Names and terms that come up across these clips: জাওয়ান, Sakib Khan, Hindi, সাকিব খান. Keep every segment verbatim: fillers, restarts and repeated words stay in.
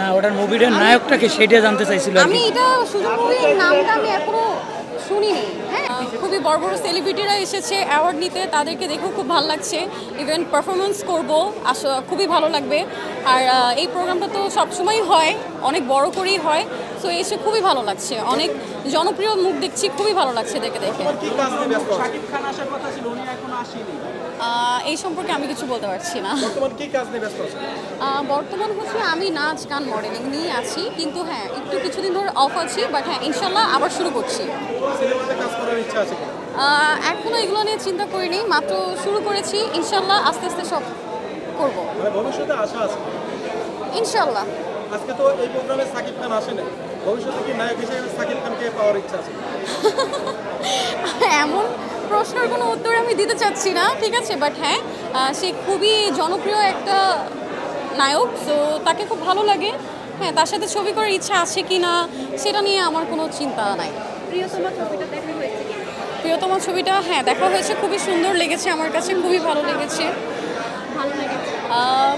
না ওটার মুভিটার নায়কটাকে সেটা জানতে চাইছিলাম আমি এটা শুধু মুভির নামটা আমি এখনো শুনিনি হ্যাঁ খুবই বড় বড় সেলিব্রিটিরা এসেছে অ্যাওয়ার্ড নিতে তাদেরকে দেখো খুব ভালো লাগছে ইভেন পারফরম্যান্স করব খুবই ভালো লাগবে আর এই প্রোগ্রামটা তো সব সময়ই হয় অনেক বড় করেই হয় সো এসে খুবই ভালো লাগছে অনেক জনপ্রিয় মুখ দেখছি খুবই ভালো লাগছে দেখে দেখে সাকিব খান আসার কথা ছিল উনি এখনো আসেনি এই সম্পর্কে আমি কিছু বলতে পারছি না বর্তমান কি কাজ নিয়ে ব্যস্ত আছেন বর্তমান হচ্ছে আমি নাচ গান মডেলিং নিয়ে আছি কিন্তু হ্যাঁ একটু কিছুদিন ধরে অফ আছি বাট হ্যাঁ ইনশাআল্লাহ আবার শুরু করছি সিনেমাতে কাজ করার ইচ্ছা আছে এখনো এগুলো নিয়ে চিন্তা করিনি মাত্র শুরু করেছি ইনশাআল্লাহ আস্তে আস্তে সব করব মানে ভবিষ্যতে আশা আছে ইনশাআল্লাহ আজকে তো এই প্রোগ্রামে সাকিব খান আসেন ভবিষ্যতে কি নায়ক হিসেবে সাকিব খানকে পাওয়ার ইচ্ছা আছে এমন প্রশ্নের কোনো উত্তর আমি দিতে চাচ্ছি না ঠিক আছে বাট হ্যাঁ সে খুবই জনপ্রিয় একটা নায়ক তো তাকে খুব ভালো লাগে হ্যাঁ তার সাথে ছবি করার ইচ্ছা আছে কি না সেটা নিয়ে আমার কোনো চিন্তা নাই প্রিয়তমা ছবিটা দেখা হয়েছে প্রিয়তমা ছবিটা হ্যাঁ দেখা হয়েছে খুবই সুন্দর লেগেছে আমার কাছে খুবই ভালো লেগেছে ভালো লেগেছে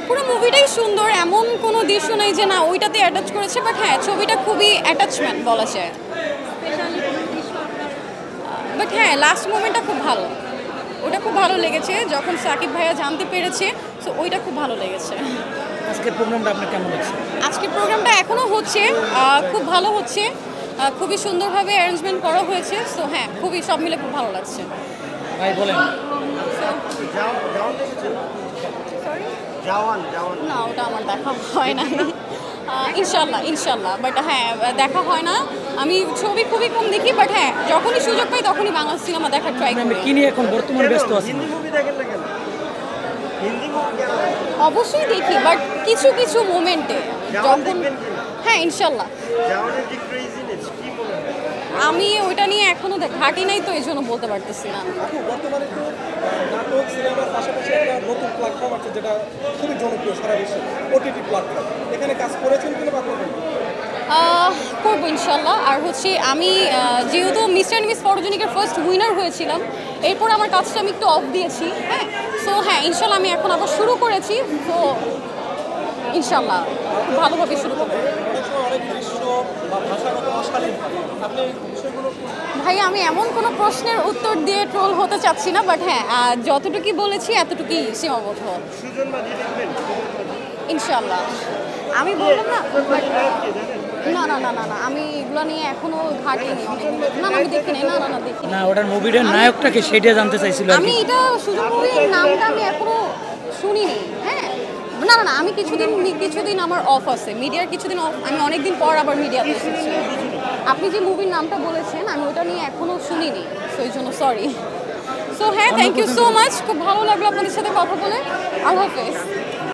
পুরো মুভিটাই সুন্দর এমন কোনো দৃশ্য নেই যে না ওইটাতে অ্যাটাচ করেছে বাট হ্যাঁ ছবিটা খুবই অ্যাটাচমেন্ট বলা যায় বাট হ্যাঁ লাস্ট মোমেন্টটা খুব ভালো ওটা খুব ভালো লেগেছে যখন সাকিব ভাইয়া জানতে পেরেছে সো ওইটা খুব ভালো লেগেছে আজকের প্রোগ্রামটা আপনার কেমন লাগছে আজকের প্রোগ্রামটা এখনও হচ্ছে খুব ভালো হচ্ছে খুবই সুন্দরভাবে অ্যারেঞ্জমেন্ট করা হয়েছে সো হ্যাঁ খুবই সব মিলে খুব ভালো লাগছে ভাই বলেন জাওয়ান জাওয়ান না ওটা আমার দেখা হয় না ইনশাল্লাহ ইনশাল্লাহ বাট হ্যাঁ দেখা হয় না আমি ছবি খুবই কম দেখি বাট হ্যাঁ যখনই সুযোগ পাই তখনই বাংলা সিনেমা দেখার ট্রাই করি কি নিয়ে এখন বর্তমান ব্যস্ত আছি হিন্দি মুভি দেখেন না কেন হিন্দি মুভি অবশ্যই দেখি বাট কিছু কিছু মোমেন্টে যখন হ্যাঁ ইনশাল্লাহ জাওয়ানের যে ক্রেজিনেস কি বলেন আমি ওটা নিয়ে এখনো ঘাটি নাই তো এইজন্য বলতে পারতেছি না বর্তমানে তো নাটক সিনেমার পাশাপাশি একটা নতুন প্ল্যাটফর্ম আছে যেটা খুবই জনপ্রিয় সারা বিশ্বে ওটিটি প্ল্যাটফর্ম এখানে কাজ করেছেন কিনা বা করবেন করবো ইনশাল্লাহ আর হচ্ছে আমি যেহেতু মিস্টার অ্যান্ড মিস ফটোজেনিকের ফার্স্ট উইনার হয়েছিলাম এরপর আমার কাজটা আমি একটু অফ দিয়েছি হ্যাঁ সো হ্যাঁ ইনশাল্লাহ আমি এখন আবার শুরু করেছি তো ইনশাল্লাহ ভালোভাবে শুরু করবো ভাই আমি এমন কোনো প্রশ্নের উত্তর দিয়ে ট্রোল হতে চাচ্ছি না বাট হ্যাঁ যতটুকুই বলেছি এতটুকুই সীমাবদ্ধ ইনশাল্লাহ আমি বললাম না না না না না না আমি এগুলো নিয়ে এখনো ঘাটিনি না আমি দেখিনি না না না দেখিনি না ওটার মুভিটার নায়কটাকে সেটা জানতে চাইছিলাম আমি এটা শুধু মুভির নামটা আমি এখনো শুনিনি হ্যাঁ না না না আমি কিছুদিন কিছুদিন আমার অফ আছে মিডিয়ার কিছুদিন অফ আমি অনেকদিন পর আবার মিডিয়াতে এসেছি আপনি যে মুভির নামটা বলেছেন আমি ওটা নিয়ে এখনো শুনিনি সো এই জন্য সরি সো হ্যাঁ থ্যাংক ইউ সো মাচ খুব ভালো লাগলো আপনাদের সাথে কথা বলে আল্লাহ হাফেজ